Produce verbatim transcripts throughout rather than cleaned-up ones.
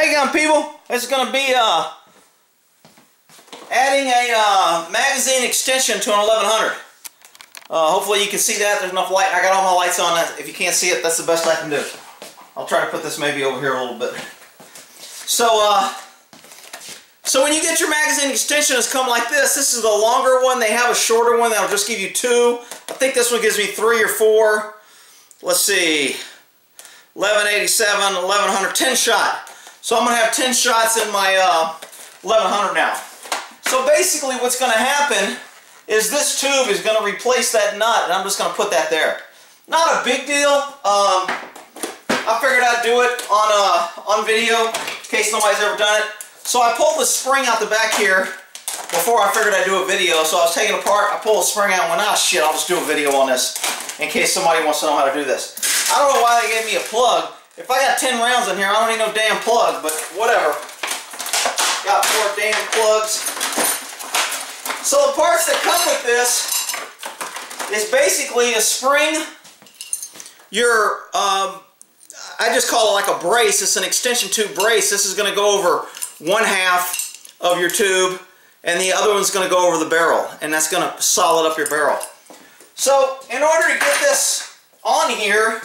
Hey gun people, it's gonna be uh, adding a uh, magazine extension to an eleven hundred. Uh, hopefully you can see that. There's enough light. I got all my lights on. If you can't see it, that's the best I can do. I'll try to put this maybe over here a little bit. So, uh, so when you get your magazine extension, it's come like this. This is the longer one. They have a shorter one that'll just give you two. I think this one gives me three or four. Let's see, eleven eighty-seven, eleven hundred, ten shot. So I'm going to have ten shots in my uh, eleven hundred now. So basically what's going to happen is this tube is going to replace that nut, and I'm just going to put that there. Not a big deal. Um, I figured I'd do it on, uh, on video in case nobody's ever done it. So I pulled the spring out the back here before I figured I'd do a video. So I was taking it apart. I pulled the spring out and went, ah, shit, I'll just do a video on this in case somebody wants to know how to do this. I don't know why they gave me a plug. If I got ten rounds in here, I don't need no damn plug, but whatever. Got four damn plugs. So the parts that come with this is basically a spring, your, um, I just call it like a brace. It's an extension tube brace. This is going to go over one half of your tube, and the other one's going to go over the barrel, and that's going to solid up your barrel. So in order to get this on here,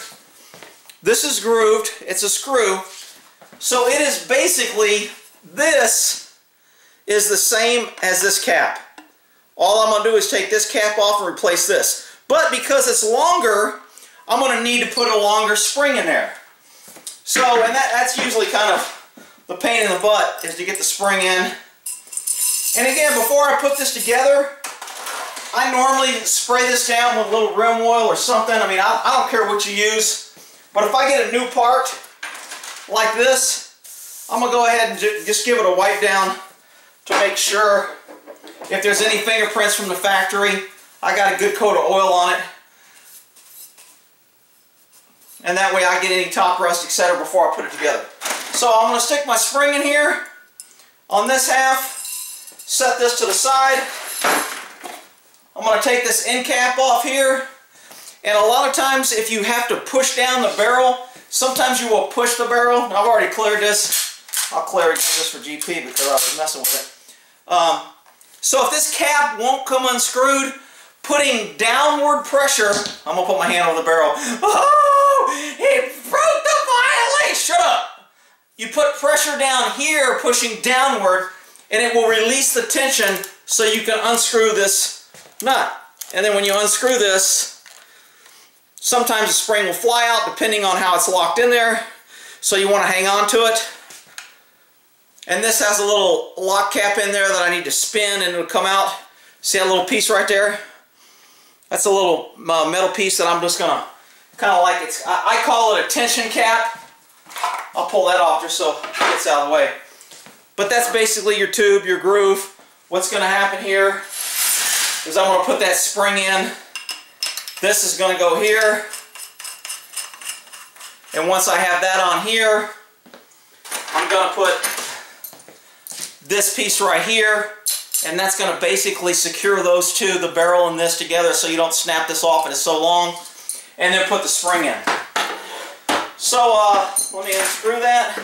this is grooved, it's a screw, so it is basically, this is the same as this cap. All I'm going to do is take this cap off and replace this. But because it's longer, I'm going to need to put a longer spring in there. So, and that, that's usually kind of the pain in the butt, is to get the spring in. And again, before I put this together, I normally spray this down with a little rim oil or something. I mean, I, I don't care what you use. But if I get a new part like this, I'm going to go ahead and ju just give it a wipe down to make sure if there's any fingerprints from the factory, I got a good coat of oil on it. And that way I get any top rust, et cetera before I put it together. So I'm going to stick my spring in here on this half, set this to the side. I'm going to take this end cap off here. And a lot of times, if you have to push down the barrel, sometimes you will push the barrel. And I've already cleared this. I'll clear this for G P because I was messing with it. Um, so if this cap won't come unscrewed, putting downward pressure, I'm going to put my hand on the barrel. Oh, he broke the violin! Shut up! You put pressure down here, pushing downward, and it will release the tension so you can unscrew this nut. And then when you unscrew this, sometimes the spring will fly out depending on how it's locked in there, so you want to hang on to it. And this has a little lock cap in there that I need to spin and it'll come out. See that little piece right there? That's a little uh, metal piece that I'm just going to kind of like, it's, I, I call it a tension cap. I'll pull that off just so it gets out of the way. But that's basically your tube, your groove. What's going to happen here is I'm going to put that spring in. This is going to go here, and once I have that on here, I'm going to put this piece right here, and that's going to basically secure those two, the barrel and this together, so you don't snap this off and it's so long, and then put the spring in. So uh, let me unscrew that.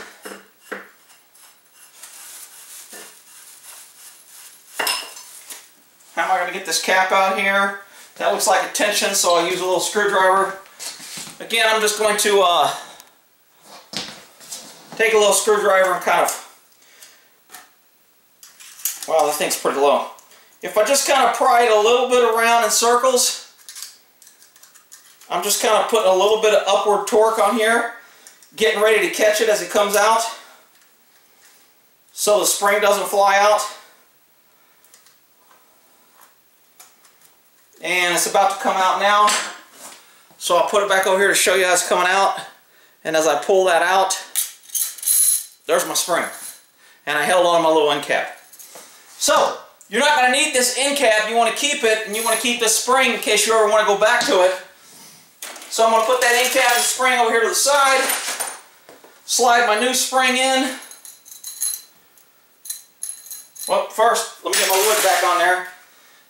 How am I going to get this cap out here? That looks like a tension, so I'll use a little screwdriver. Again, I'm just going to uh, take a little screwdriver and kind of, wow, this thing's pretty low. If I just kind of pry it a little bit around in circles, I'm just kind of putting a little bit of upward torque on here, getting ready to catch it as it comes out, so the spring doesn't fly out. And it's about to come out now, so I'll put it back over here to show you how it's coming out. And as I pull that out, there's my spring, and I held on to my little end cap. So you're not going to need this end cap. You want to keep it, and you want to keep this spring in case you ever want to go back to it. So I'm going to put that end cap and spring over here to the side, slide my new spring in. Well, first let me get my wood back on there.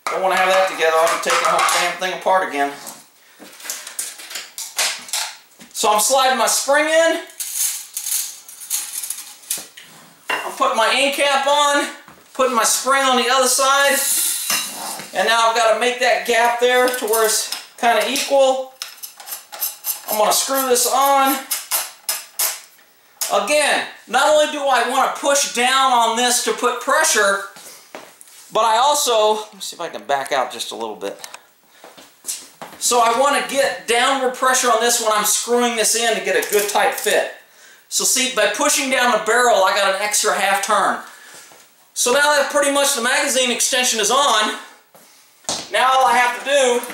I don't want to have that together. I'll be taking the whole damn thing apart again. So I'm sliding my spring in. put my end cap on, putting my spring on the other side, and now I've got to make that gap there to where it's kind of equal. I'm going to screw this on. Again, not only do I want to push down on this to put pressure, but I also, let me see if I can back out just a little bit. So I want to get downward pressure on this when I'm screwing this in to get a good tight fit. So see, by pushing down the barrel, I got an extra half turn. So now that pretty much the magazine extension is on, now all I have to do,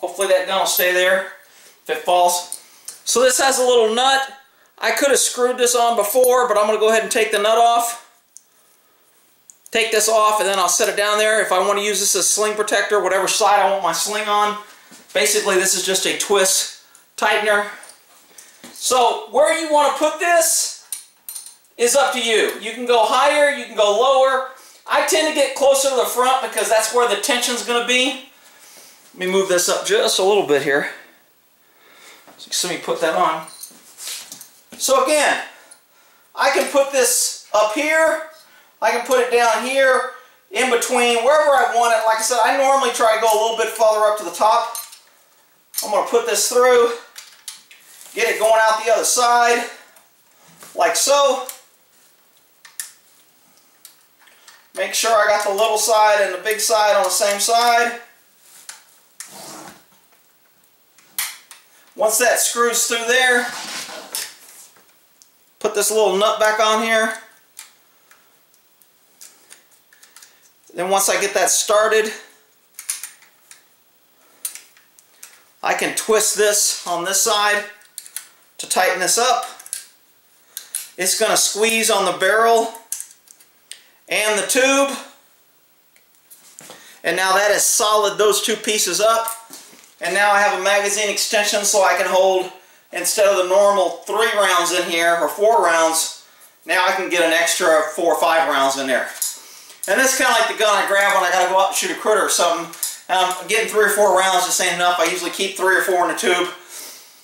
hopefully that gun will stay there if it falls. So this has a little nut. I could have screwed this on before, but I'm going to go ahead and take the nut off. Take this off, and then I'll set it down there. If I want to use this as sling protector, whatever side I want my sling on. Basically, this is just a twist tightener. So where you want to put this is up to you. You can go higher, you can go lower. I tend to get closer to the front because that's where the tension is going to be. Let me move this up just a little bit here. So you see me put that on. So again, I can put this up here. I can put it down here, in between, wherever I want it. Like I said, I normally try to go a little bit farther up to the top. I'm going to put this through, get it going out the other side, like so. Make sure I got the little side and the big side on the same side. Once that screws through there, put this little nut back on here. Then once I get that started, I can twist this on this side to tighten this up. It's going to squeeze on the barrel and the tube. And now that is solid, those two pieces up. And now I have a magazine extension so I can hold, instead of the normal three rounds in here, or four rounds, now I can get an extra four or five rounds in there. And this is kind of like the gun I grab when I got to go out and shoot a critter or something. Um, getting three or four rounds just ain't enough. I usually keep three or four in the tube.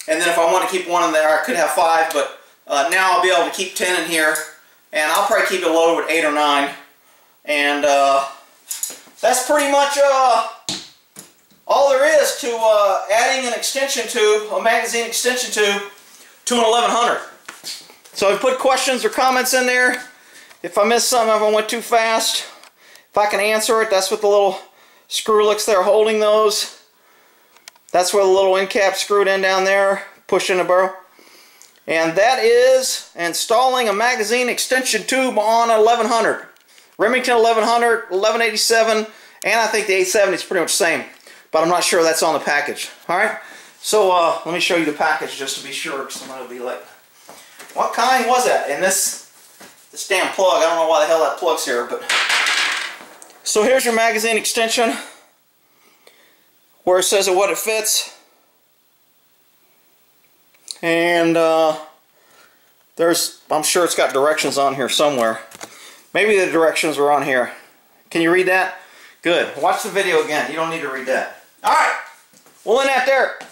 And then if I want to keep one in there, I could have five. But uh, now I'll be able to keep ten in here. And I'll probably keep it loaded with eight or nine. And uh, that's pretty much uh, all there is to uh, adding an extension tube, a magazine extension tube, to an eleven hundred. So if you put questions or comments in there, if I missed something, if I went too fast, if I can answer it, that's what the little screw looks there holding those. That's where the little end cap screwed in down there, pushing the barrel. And that is installing a magazine extension tube on a eleven hundred. Remington eleven hundred, eleven eighty-seven, and I think the eight seventy is pretty much the same. But I'm not sure that's on the package. Alright, so uh, let me show you the package just to be sure, because somebody will be like, what kind was that? And this... This damn plug, I don't know why the hell that plug's here, but... So here's your magazine extension, where it says what it fits. And, uh, there's, I'm sure it's got directions on here somewhere. Maybe the directions were on here. Can you read that? Good. Watch the video again. You don't need to read that. Alright, we'll end that there.